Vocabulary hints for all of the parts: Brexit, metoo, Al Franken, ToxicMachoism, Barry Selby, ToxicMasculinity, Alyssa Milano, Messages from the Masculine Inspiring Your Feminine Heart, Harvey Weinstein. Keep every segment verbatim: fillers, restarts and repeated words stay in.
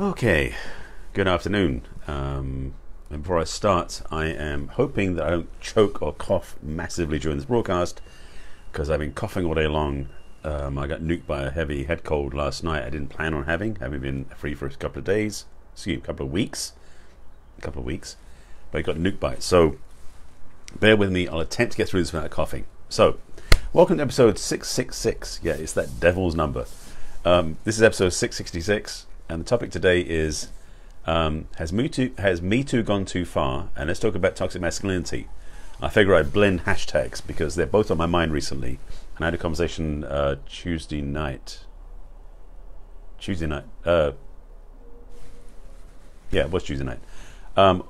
Okay, good afternoon. Um, and before I start, I am hoping that I don't choke or cough massively during this broadcast, because I've been coughing all day long. Um, I got nuked by a heavy head cold last night. I didn't plan on having, having been free for a couple of days, excuse me, a couple of weeks, a couple of weeks, but I got nuked by it. So bear with me, I'll attempt to get through this without coughing. So, welcome to episode six six six. Yeah, it's that devil's number. Um, this is episode six sixty-six. And the topic today is um, has Me Too has Me Too gone too far? And let's talk about toxic masculinity. I figure I blend hashtags because they're both on my mind recently. And I had a conversation uh, Tuesday night. Tuesday night. Uh, yeah, it was Tuesday night. Um,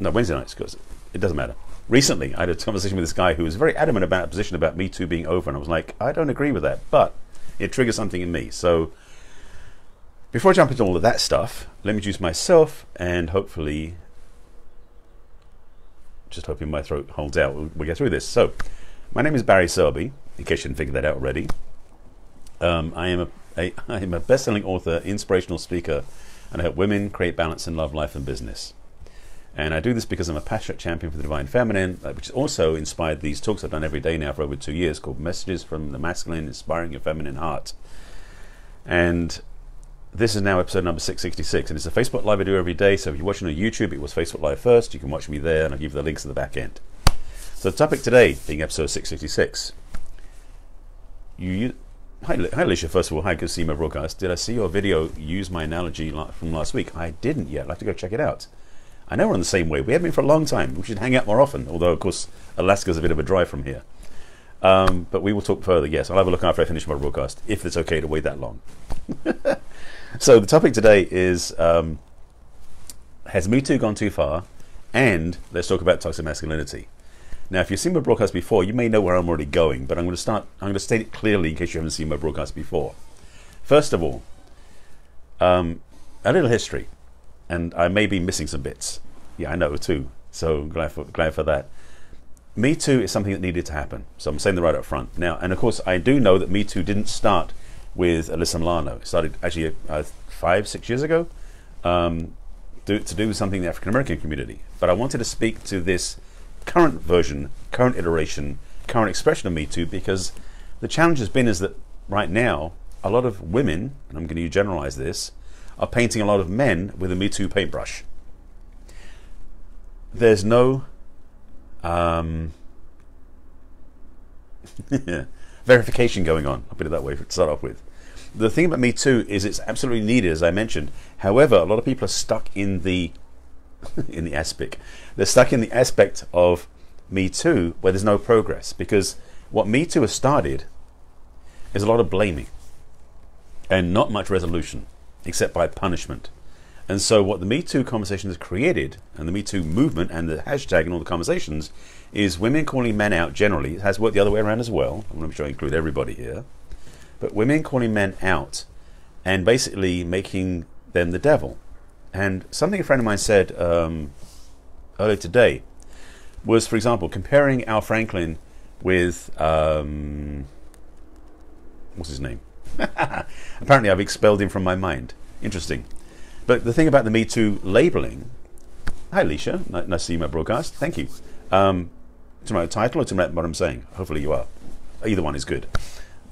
no, Wednesday night, because it doesn't matter. Recently, I had a conversation with this guy who was very adamant about a position about Me Too being over, and I was like, I don't agree with that, but it triggers something in me. So before I jump into all of that stuff, let me introduce myself, and hopefully, just hoping my throat holds out, we'll, we'll get through this. So, my name is Barry Selby, in case you didn't figure that out already. Um, I am a, a, I am a best-selling author, inspirational speaker, and I help women create balance in love, life, and business. And I do this because I'm a passionate champion for the divine feminine, which has also inspired these talks I've done every day now for over two years, called Messages from the Masculine Inspiring Your Feminine Heart. And this is now episode number six sixty-six, and it's a Facebook Live I do every day, so if you're watching on YouTube, it was Facebook Live first, you can watch me there, and I'll give you the links at the back end. So the topic today, being episode six sixty-six, you, you hi, hi Alicia, first of all, hi, good to see my broadcast. Did I see your video use my analogy from last week? I didn't yet, I'll have to go check it out. I know we're on the same wave, we have been for a long time, we should hang out more often, although of course Alaska's a bit of a drive from here. Um, but we will talk further, yes, I'll have a look after I finish my broadcast, if it's okay to wait that long. So the topic today is, um, has Me Too gone too far? And let's talk about toxic masculinity. Now, if you've seen my broadcast before, you may know where I'm already going, but I'm going to start, I'm going to state it clearly in case you haven't seen my broadcast before. First of all, um, a little history, and I may be missing some bits. Yeah, I know too, so glad for, glad for that. Me Too is something that needed to happen, so I'm saying that right up front. Now, and of course, I do know that Me Too didn't start with Alyssa Milano. It started actually uh, five, six years ago um, to, to do with something in the African-American community. But I wanted to speak to this current version, current iteration, current expression of Me Too, because the challenge has been is that right now, a lot of women, and I'm going to generalize this, are painting a lot of men with a Me Too paintbrush. There's no um, verification going on, I'll put it that way to start off with. The thing about Me Too is it's absolutely needed, as I mentioned. However, a lot of people are stuck in the in the aspect. They're stuck in the aspect of Me Too where there's no progress, because what Me Too has started is a lot of blaming and not much resolution except by punishment. And so what the Me Too conversation has created, and the Me Too movement and the hashtag and all the conversations, is women calling men out generally. It has worked the other way around as well. I'm not sure I include everybody here. But women calling men out and basically making them the devil. And something a friend of mine said um, earlier today was, for example, comparing Al Franken with, um, what's his name? Apparently I've expelled him from my mind. Interesting. But the thing about the Me Too labeling, hi Alicia, nice to see my broadcast, thank you. Um, to my title or to what I'm saying? Hopefully you are. Either one is good.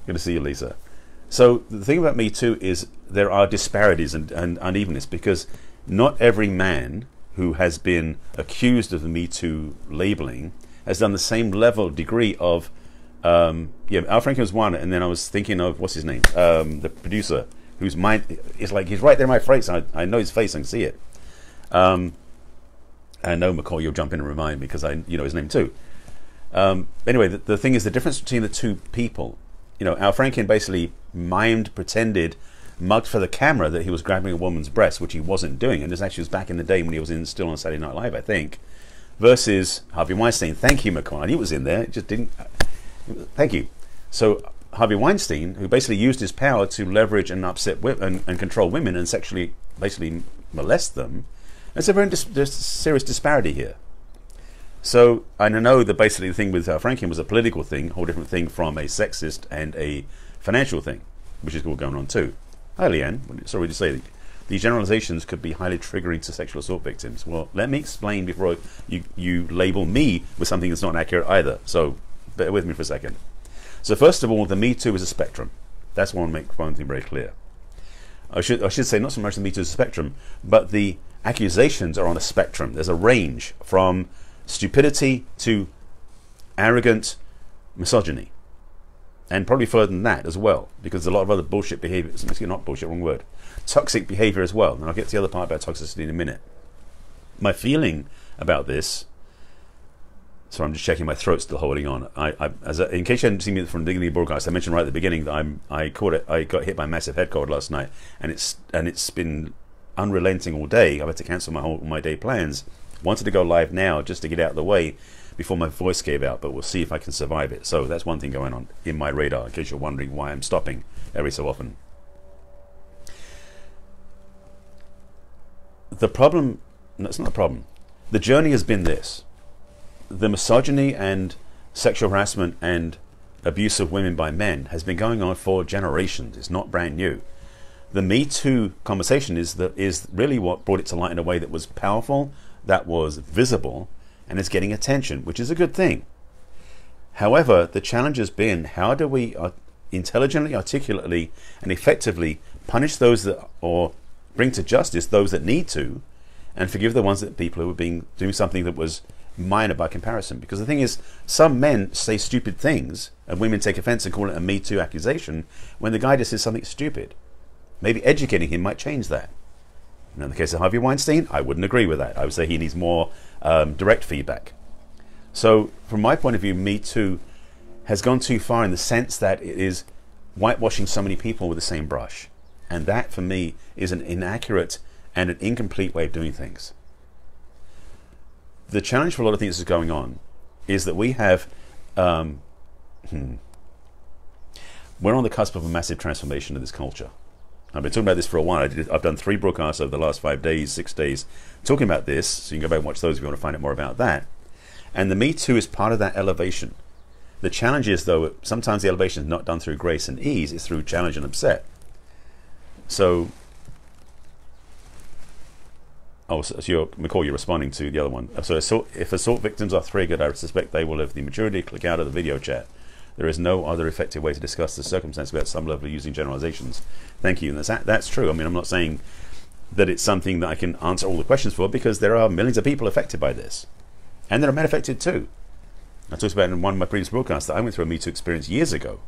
Good to see you, Lisa. So the thing about Me Too is there are disparities and, and unevenness, because not every man who has been accused of the Me Too labeling has done the same level degree of, um, yeah, Al Franken was one, and then I was thinking of, what's his name? Um, the producer, whose mind, it's like he's right there in my face, and I, I know his face, I can see it. Um, I know, McCall, you'll jump in and remind me because I, you know his name too. Um, anyway, the, the thing is the difference between the two people. You know, Al Franken basically mimed, pretended, mugged for the camera that he was grabbing a woman's breast, which he wasn't doing, and this actually was back in the day when he was in still on Saturday Night Live, I think, versus Harvey Weinstein. Thank you, McCall. I knew it was in there. It just didn't. Thank you. So Harvey Weinstein, who basically used his power to leverage and upset and, and control women and sexually basically molest them. There's a very dis dis serious disparity here. So, and I know that basically the thing with Al Franken was a political thing, a whole different thing from a sexist and a financial thing, which is all going on too. Hi, Leanne. Sorry to say These generalizations could be highly triggering to sexual assault victims. Well, let me explain before I, you, you label me with something that's not accurate either. So bear with me for a second. So first of all, the Me Too is a spectrum. That's one, make one thing very clear. I should, I should say not so much the Me Too is a spectrum, but the accusations are on a spectrum. There's a range from stupidity to arrogant misogyny. And probably further than that as well, because there's a lot of other bullshit behavior. It's not bullshit, wrong word. Toxic behavior as well. And I'll get to the other part about toxicity in a minute. My feeling about this, so I'm just checking my throat's still holding on. I, I as a, in case you hadn't seen me from the beginning of the broadcast, I mentioned right at the beginning that I'm, I caught it. I got hit by a massive head cold last night, and it's and it's been unrelenting all day. I've had to cancel my whole my day plans. Wanted to go live now just to get out of the way before my voice gave out, but we'll see if I can survive it. So that's one thing going on in my radar, in case you're wondering why I'm stopping every so often. The problem, no, it's not a problem. The journey has been this. The misogyny and sexual harassment and abuse of women by men has been going on for generations. It's not brand new. The Me Too conversation is, the, is really what brought it to light in a way that was powerful, that was visible, and is getting attention, which is a good thing. However, the challenge has been, how do we intelligently, articulately, and effectively punish those that, or bring to justice those that need to, and forgive the ones that people who are being, doing something that was minor by comparison. Because the thing is, some men say stupid things and women take offense and call it a Me Too accusation when the guy just says something stupid. Maybe educating him might change that. And in the case of Harvey Weinstein, I wouldn't agree with that. I would say he needs more um, direct feedback. So from my point of view, Me Too has gone too far in the sense that it is whitewashing so many people with the same brush. And that for me is an inaccurate and an incomplete way of doing things. The challenge for a lot of things that's going on is that we have, um, hmm, we're on the cusp of a massive transformation of this culture. I've been talking about this for a while. I did, I've done three broadcasts over the last five days, six days, talking about this. So you can go back and watch those if you want to find out more about that. And the Me Too is part of that elevation. The challenge is, though, sometimes the elevation is not done through grace and ease. It's through challenge and upset. So... Oh, so you're, McCall, you're responding to the other one. So assault, if assault victims are triggered, I suspect they will have the maturity to click out of the video chat. There is no other effective way to discuss the circumstance without some level of using generalizations. Thank you. And that's, that's true. I mean, I'm not saying that it's something that I can answer all the questions for, because there are millions of people affected by this. And there are men affected too. I talked about in one of my previous broadcasts that I went through a Me Too experience years ago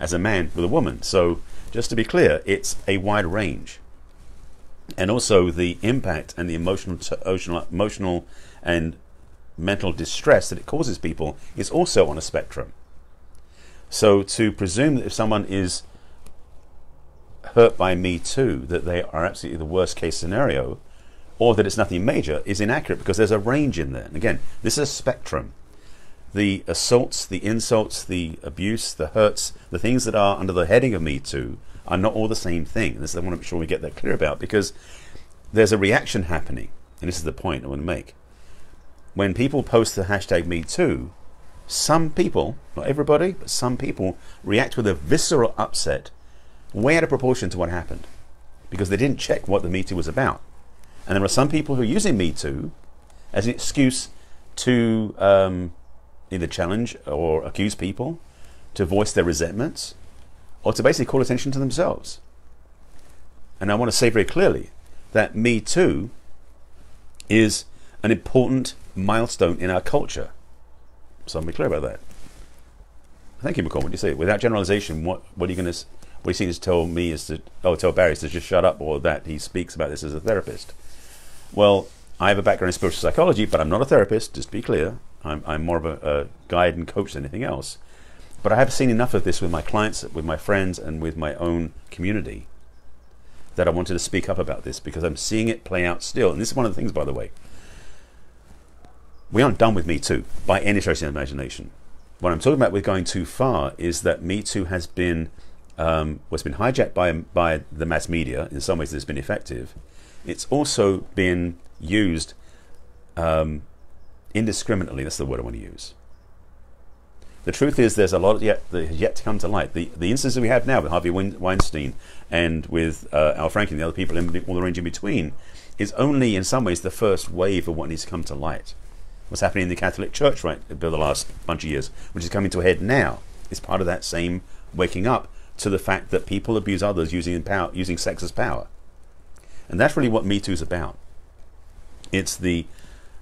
as a man with a woman. So just to be clear, it's a wide range. And also the impact and the emotional, emotional and mental distress that it causes people is also on a spectrum. So to presume that if someone is hurt by Me Too, that they are absolutely the worst case scenario, or that it's nothing major, is inaccurate, because there's a range in there. And again, this is a spectrum. The assaults, the insults, the abuse, the hurts, the things that are under the heading of Me Too are not all the same thing. This I want to make sure we get that clear about, because there's a reaction happening, and this is the point I want to make. When people post the hashtag Me Too, some people, not everybody, but some people react with a visceral upset way out of proportion to what happened, because they didn't check what the Me Too was about. And there are some people who are using Me Too as an excuse to um, either challenge or accuse people, to voice their resentments, or to basically call attention to themselves. And I want to say very clearly that Me Too is an important milestone in our culture. So I'll be clear about that. Thank you, McCall. What do you say? Without generalization, what, what are you going to, what you seem to tell me is to, oh, tell Barry is to just shut up, or that he speaks about this as a therapist. Well, I have a background in spiritual psychology, but I'm not a therapist, just to be clear. I'm, I'm more of a, a guide and coach than anything else. But I have seen enough of this with my clients, with my friends, and with my own community, that I wanted to speak up about this, because I'm seeing it play out still. And this is one of the things, by the way. We aren't done with Me Too by any stretch of the imagination. What I'm talking about with going too far is that Me Too has been, um, was been hijacked by, by the mass media. In some ways it's been effective. It's also been used um, indiscriminately. That's the word I want to use. The truth is there's a lot yet that has yet to come to light. The, the instances we have now with Harvey Weinstein and with uh, Al Franken and the other people in all the range in between is only in some ways the first wave of what needs to come to light. What's happening in the Catholic Church right over the last bunch of years, which is coming to a head now, is part of that same waking up to the fact that people abuse others using, power, using sex as power. And that's really what Me Too is about. It's the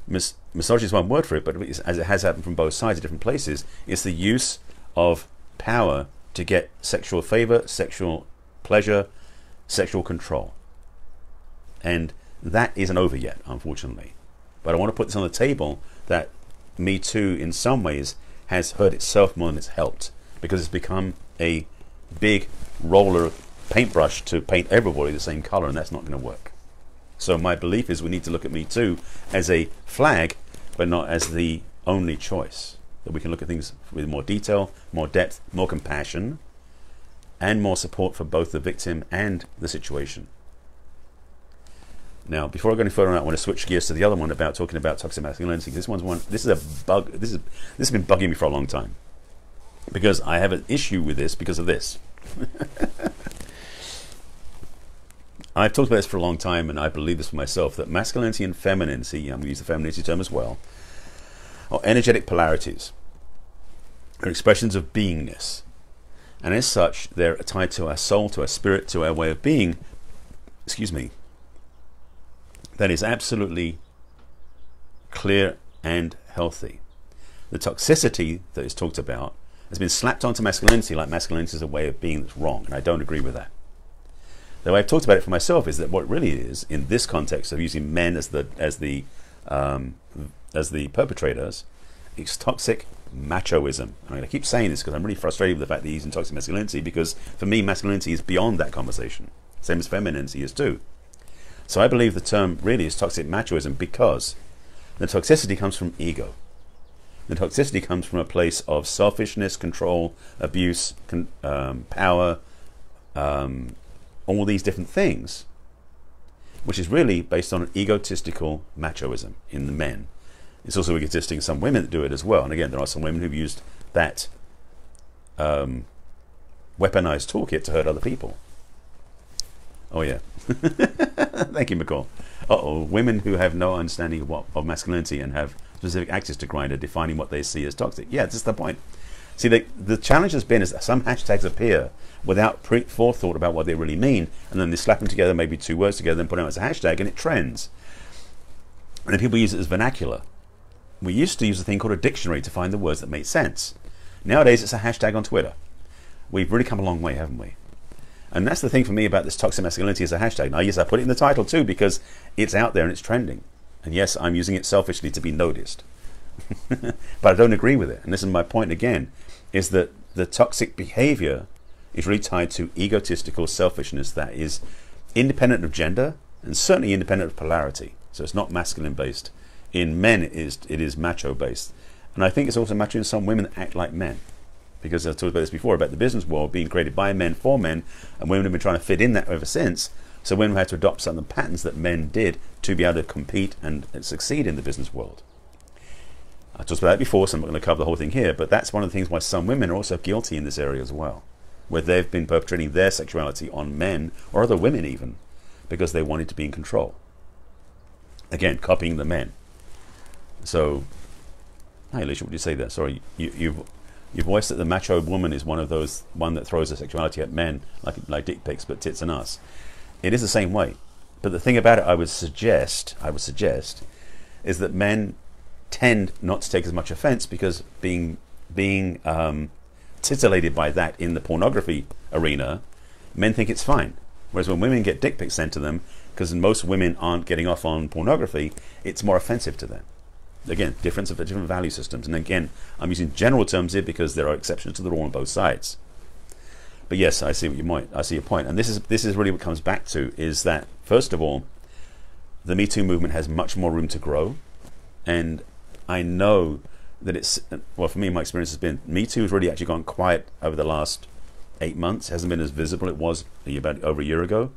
mis misogyny is one word for it, but it's, as it has happened from both sides at different places, it's the use of power to get sexual favor, sexual pleasure, sexual control. And that isn't over yet, unfortunately. But I want to put this on the table that Me Too, in some ways, has hurt itself more than it's helped, because it's become a big roller paintbrush to paint everybody the same color, and that's not going to work. So my belief is we need to look at Me Too as a flag, but not as the only choice. That we can look at things with more detail, more depth, more compassion, and more support for both the victim and the situation. Now, before I go any further on that, I want to switch gears to the other one about talking about toxic masculinity. This one's one. This is a bug. This is this has been bugging me for a long time, because I have an issue with this because of this. I've talked about this for a long time, and I believe this for myself, that masculinity and femininity, I'm going to use the femininity term as well, are energetic polarities. They're expressions of beingness, and as such, they're tied to our soul, to our spirit, to our way of being. Excuse me. That is absolutely clear and healthy. The toxicity that is talked about has been slapped onto masculinity, like masculinity is a way of being that's wrong, and I don't agree with that. The way I've talked about it for myself is that what it really is, in this context of using men as the as the um, as the perpetrators, it's toxic machoism. And I'm going to keep saying this because I'm really frustrated with the fact that he's using toxic masculinity, because for me masculinity is beyond that conversation, same as femininity is too. So I believe the term really is toxic machoism, because the toxicity comes from ego. The toxicity comes from a place of selfishness, control, abuse, con um, power, um, all these different things, which is really based on an egotistical machoism in the men. It's also existing some women that do it as well. And again, there are some women who've used that um, weaponized toolkit to hurt other people. Oh yeah. Thank you, McCall. Uh-oh, women who have no understanding of, what, of masculinity and have specific access to grind are defining what they see as toxic. Yeah, that's the point. See, the, the challenge has been is that some hashtags appear without pre forethought about what they really mean, and then they slap them together, maybe two words together, and put them out as a hashtag, and it trends. And then people use it as vernacular. We used to use a thing called a dictionary to find the words that made sense. Nowadays, it's a hashtag on Twitter. We've really come a long way, haven't we? And that's the thing for me about this toxic masculinity as a hashtag. Now, yes, I put it in the title too, because it's out there and it's trending. And yes, I'm using it selfishly to be noticed. But I don't agree with it. And this is my point again, is that the toxic behavior is really tied to egotistical selfishness that is independent of gender and certainly independent of polarity. So it's not masculine based. In men, it is, it is macho based. And I think it's also macho in some women that act like men. Because I've talked about this before, about the business world being created by men for men, and women have been trying to fit in that ever since. So women had to adopt some of the patterns that men did to be able to compete and, and succeed in the business world. I talked about that before, so I'm not going to cover the whole thing here, but that's one of the things why some women are also guilty in this area as well, where they've been perpetrating their sexuality on men, or other women even, because they wanted to be in control. Again, copying the men. So, hey Alicia, what did you say there? Sorry, you, you've... Your voice that the macho woman is one of those, one that throws her sexuality at men, like, like dick pics, but tits and us. It is the same way. But the thing about it, I would suggest, I would suggest, is that men tend not to take as much offense, because being, being um, titillated by that in the pornography arena, men think it's fine. Whereas when women get dick pics sent to them, because most women aren't getting off on pornography, it's more offensive to them. Again, difference of different value systems. And again, I'm using general terms here because there are exceptions to the rule on both sides. But yes, I see what you might, I see your point. And this is, this is really what comes back to, is that, first of all, the Me Too movement has much more room to grow. And I know that it's, well, for me, my experience has been, Me Too has really actually gone quiet over the last eight months. It hasn't been as visible as it was about over a year ago.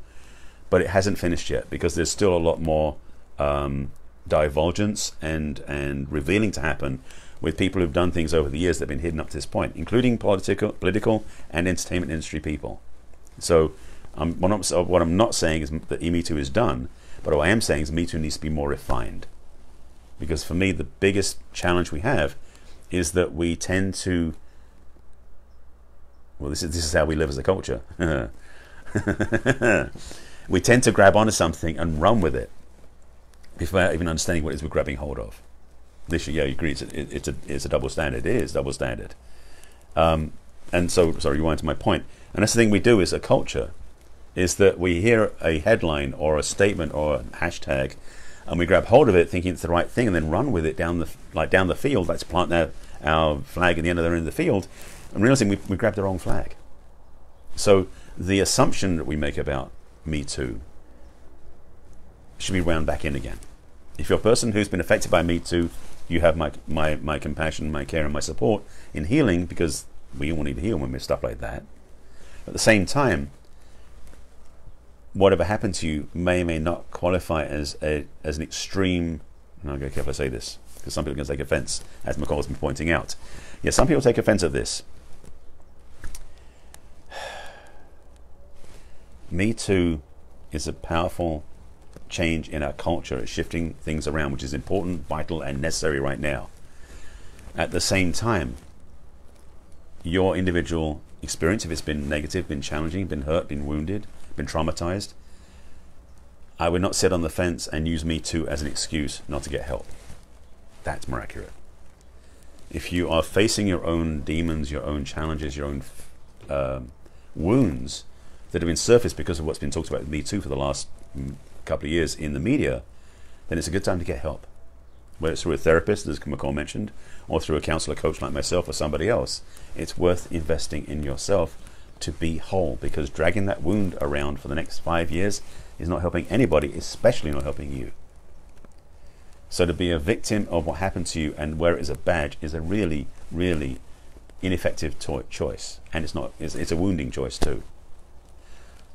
But it hasn't finished yet, because there's still a lot more... Um, divulgence and and revealing to happen, with people who've done things over the years that have been hidden up to this point, including political, political and entertainment industry people. So um, what, I'm, so what I'm not saying is that Me Too is done, but what I am saying is Me Too needs to be more refined. Because for me, the biggest challenge we have is that we tend to, well, this is, this is how we live as a culture. We tend to grab onto something and run with it without even understanding what it is we're grabbing hold of. This, yeah, you agree, it's a, it's, a, it's a double standard. It is double standard. Um, and so, sorry, rewind to my point. And that's the thing we do as a culture, is that we hear a headline or a statement or a hashtag, and we grab hold of it thinking it's the right thing, and then run with it down the, like down the field. Let's plant our, our flag at the end of the, end of the field, and realizing we, we grabbed the wrong flag. So the assumption that we make about Me Too should be wound back in again. If you're a person who's been affected by Me Too, you have my, my, my compassion, my care, and my support in healing, because we all need to heal when we're stuff like that. At the same time, whatever happened to you may may not qualify as a as an extreme, and I'll go careful I say this, because some people are going to take offense, as McCall's been pointing out. Yeah, some people take offense at this. Me Too is a powerful change in our culture. It's shifting things around, which is important, vital, and necessary right now. At the same time, your individual experience, if it's been negative, been challenging, been hurt, been wounded, been traumatized, I would not sit on the fence and use Me Too as an excuse not to get help. That's more accurate. If you are facing your own demons, your own challenges, your own uh, wounds that have been surfaced because of what's been talked about with Me Too for the last couple of years in the media, then it's a good time to get help. Whether it's through a therapist, as McCall mentioned, or through a counselor, coach like myself, or somebody else, it's worth investing in yourself to be whole, because dragging that wound around for the next five years is not helping anybody, especially not helping you. So to be a victim of what happened to you and wear it as a badge is a really, really ineffective choice, and it's not, it's, it's a wounding choice too.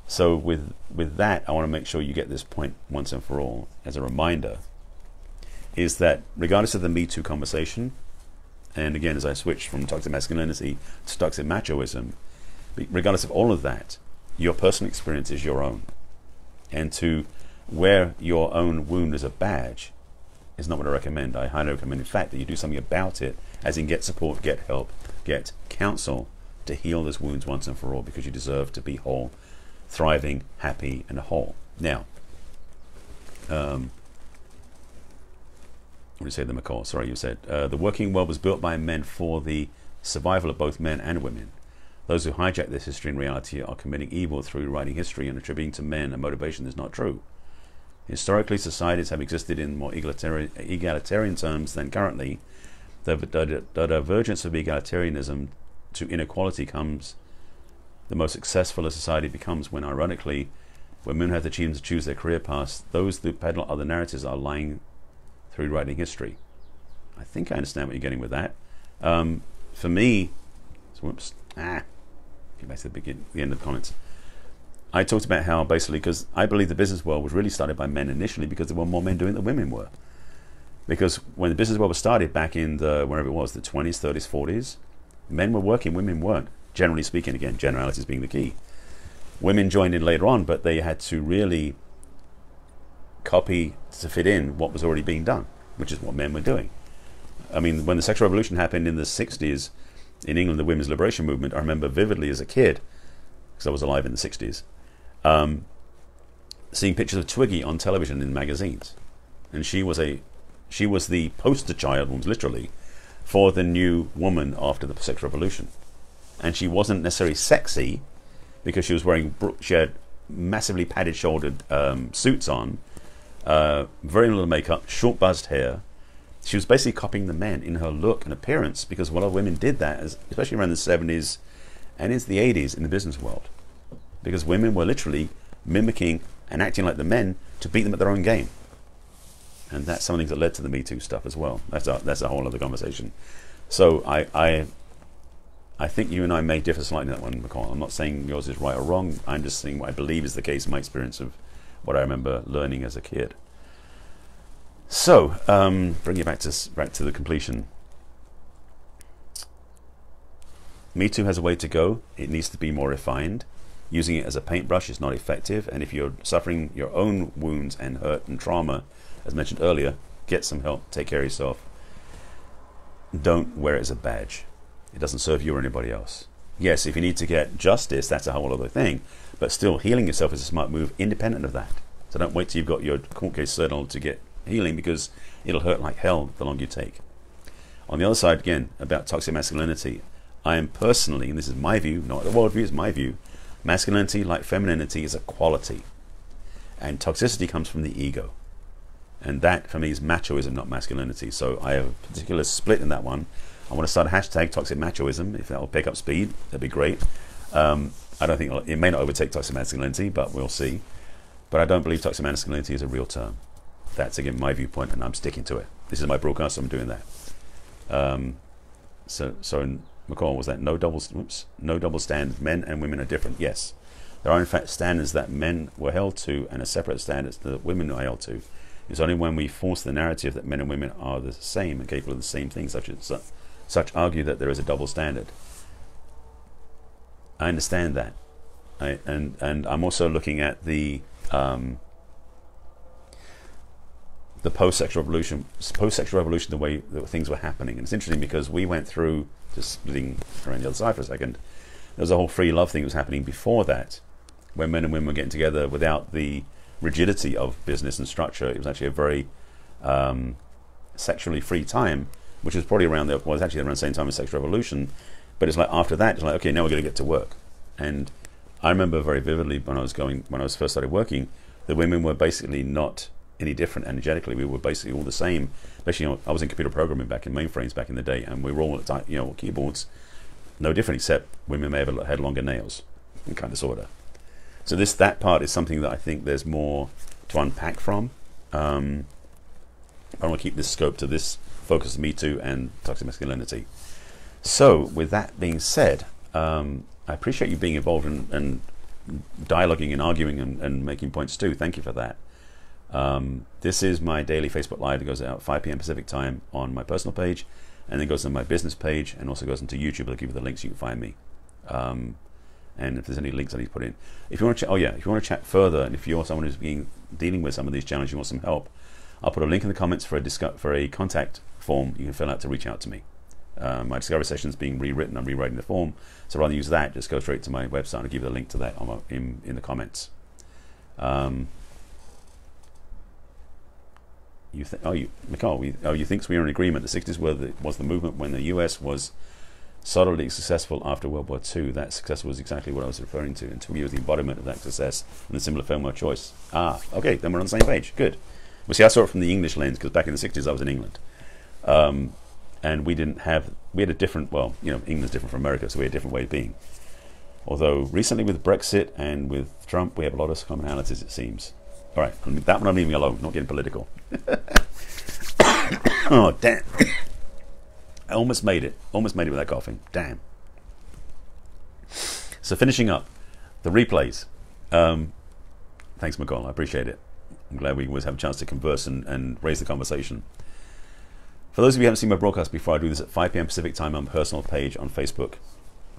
So with, with that, I want to make sure you get this point once and for all as a reminder, is that regardless of the Me Too conversation, and again, as I switch from toxic masculinity to toxic machoism, regardless of all of that, your personal experience is your own, and to wear your own wound as a badge is not what I recommend. I highly recommend, in fact, that you do something about it, as in get support, get help, get counsel to heal those wounds once and for all, because you deserve to be whole, thriving, happy, and whole. Now, um, what did you say there, McCall? Sorry, you said uh, the working world was built by men for the survival of both men and women. Those who hijack this history and reality are committing evil through writing history and attributing to men a motivation that's not true. Historically, societies have existed in more egalitarian, egalitarian terms than currently. The, the, the divergence of egalitarianism to inequality comes. The most successful a society becomes when, ironically, when women have the chance to choose their career paths, those who peddle other narratives are lying through writing history. I think I understand what you're getting with that. Um, for me, so whoops, ah. Back to the beginning, the end of the comments. I talked about how basically, because I believe the business world was really started by men initially, because there were more men doing it than women were. Because when the business world was started back in the, wherever it was, the twenties, thirties, forties, men were working, women weren't. Generally speaking, again, generalities being the key. Women joined in later on, but they had to really copy to fit in what was already being done, which is what men were doing. I mean, when the sexual revolution happened in the sixties, in England, the women's liberation movement, I remember vividly as a kid, because I was alive in the sixties, um, seeing pictures of Twiggy on television in magazines. And she was a, she was the poster child, literally, for the new woman after the sexual revolution. And she wasn't necessarily sexy, because she was wearing, she had massively padded shouldered um, suits on, uh, very little makeup, short buzzed hair. She was basically copying the men in her look and appearance, because a lot of women did that, especially around the seventies and into the eighties in the business world, because women were literally mimicking and acting like the men to beat them at their own game. And that's something that led to the Me Too stuff as well. That's a, that's a whole other conversation. So I, I, I think you and I may differ slightly on that one, McCall. I'm not saying yours is right or wrong. I'm just saying what I believe is the case in my experience of what I remember learning as a kid. So, um, bring you back to, back to the completion. Me Too has a way to go. It needs to be more refined. Using it as a paintbrush is not effective, and if you're suffering your own wounds and hurt and trauma, as mentioned earlier, get some help, take care of yourself. Don't wear it as a badge. It doesn't serve you or anybody else. Yes, if you need to get justice, that's a whole other thing, but still, healing yourself is a smart move independent of that. So don't wait till you've got your court case settled to get healing, because it'll hurt like hell the longer you take. On the other side, again, about toxic masculinity, I am personally, and this is my view, not the world view, it's my view, masculinity, like femininity, is a quality, and toxicity comes from the ego, and that for me is machoism, not masculinity. So I have a particular split in that one. I want to start a hashtag toxic machoism. If that will pick up speed, that'd be great. um, I don't think it'll, it may not overtake toxic masculinity, but we'll see. But I don't believe toxic masculinity is a real term. That's again my viewpoint, and I'm sticking to it. This is my broadcast, so I'm doing that. um, so so in McCall, was that no double, oops, no double standards, men and women are different. Yes, there are in fact standards that men were held to and a separate standards that women are held to. It's only when we force the narrative that men and women are the same and capable of the same things, such as such argue that there is a double standard. I understand that. I, and, and I'm also looking at the um, the post-sexual revolution, post-sexual revolution, the way that things were happening. And it's interesting because we went through, just splitting around the other side for a second, there was a whole free love thing that was happening before that, where men and women were getting together without the rigidity of business and structure. It was actually a very um, sexually free time, which was probably around the, well, it's actually around the same time as sexual revolution. But it's like after that, it's like, okay, now we're going to get to work. And I remember very vividly when I was going, when I was first started working, the women were basically not any different energetically. We were basically all the same. Especially, you know, I was in computer programming back in mainframes back in the day, and we were all at the time, you know, keyboards, no different, except women may have had longer nails, in kind of disorder. So this, that part is something that I think there's more to unpack from. Um, I want to keep this scope to this focus of Me Too and toxic masculinity. So with that being said, um, I appreciate you being involved in, and dialoguing and arguing and, and making points too. Thank you for that. Um, this is my daily Facebook Live that goes out at five P M Pacific time on my personal page, and then goes to my business page, and also goes into YouTube. I'll give you the links so you can find me. Um, and if there's any links I need to put in. If you want to, oh yeah, if you want to chat further, and if you're someone who's being, dealing with some of these challenges, you want some help, I'll put a link in the comments for a discuss, for a contact form you can fill out to reach out to me. Uh, my discovery session is being rewritten. I'm rewriting the form, so rather than use that, just go straight to my website, and I'll give you the link to that on my, in, in the comments. Um, You think, oh, you, Nicole, we, oh, you think we are in agreement. The sixties were the, was the movement when the U S was solidly successful after World War Two. That success was exactly what I was referring to, and to me was the embodiment of that success and a similar film of choice. Ah, okay, then we're on the same page. Good. Well, see, I saw it from the English lens because back in the sixties I was in England, um, and we didn't have, we had a different, well, you know, England's different from America, so we had a different way of being. Although recently with Brexit and with Trump, we have a lot of commonalities, it seems. All right, that one I'm leaving alone, not getting political. Oh, damn. I almost made it. Almost made it without coughing. Damn. So finishing up, the replays. Um, thanks, McCall. I appreciate it. I'm glad we always have a chance to converse and, and raise the conversation. For those of you who haven't seen my broadcast before, I do this at five P M Pacific time on my personal page on Facebook.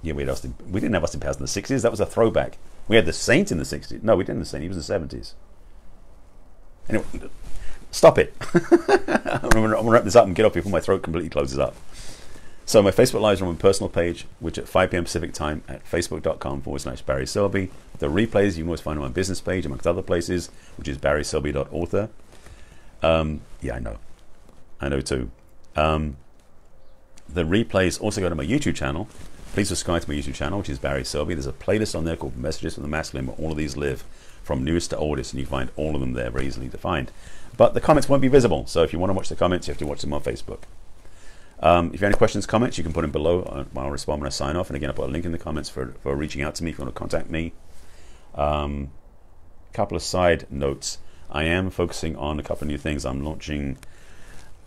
Yeah, we, had Austin, we didn't have Austin Powers in the sixties. That was a throwback. We had the Saint in the sixties. No, we didn't have the Saint. He was in the seventies. Anyway, stop it. I'm going to wrap this up and get off before my throat completely closes up. So my Facebook Lives are on my personal page, which at five P M Pacific time at facebook.com forward slash Barry Selby. The replays you can always find on my business page, amongst other places, which is barry selby dot author. Um, yeah, I know. I know too. Um, the replays also go to my YouTube channel. Please subscribe to my YouTube channel, which is Barry Selby. There's a playlist on there called Messages from the Masculine, where all of these live, from newest to oldest, and you find all of them there, very easily to find. But the comments won't be visible, so if you want to watch the comments, you have to watch them on Facebook. Um, if you have any questions, comments, you can put them below. I'll respond when I sign off, and again, I'll put a link in the comments for, for reaching out to me if you want to contact me. Um, a couple of side notes. I am focusing on a couple of new things. I'm launching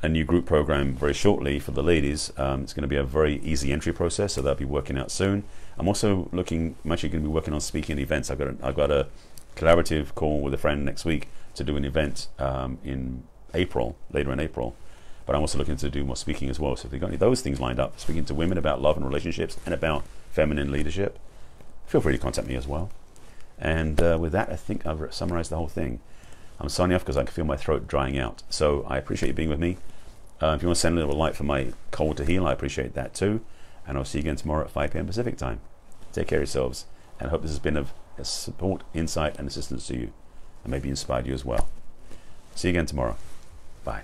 a new group program very shortly for the ladies. Um, it's going to be a very easy entry process, so that'll be working out soon. I'm also looking, I'm actually going to be working on speaking events. I've got a, I've got a collaborative call with a friend next week to do an event um, in April, later in April. But I'm also looking to do more speaking as well. So if you've got any of those things lined up, speaking to women about love and relationships and about feminine leadership, feel free to contact me as well. And uh, with that, I think I've summarized the whole thing. I'm signing off because I can feel my throat drying out. So I appreciate you being with me. Uh, if you want to send a little light for my cold to heal, I appreciate that too. And I'll see you again tomorrow at five P M Pacific time. Take care of yourselves. And I hope this has been of support, insight, and assistance to you. And maybe inspired you as well. See you again tomorrow. Bye.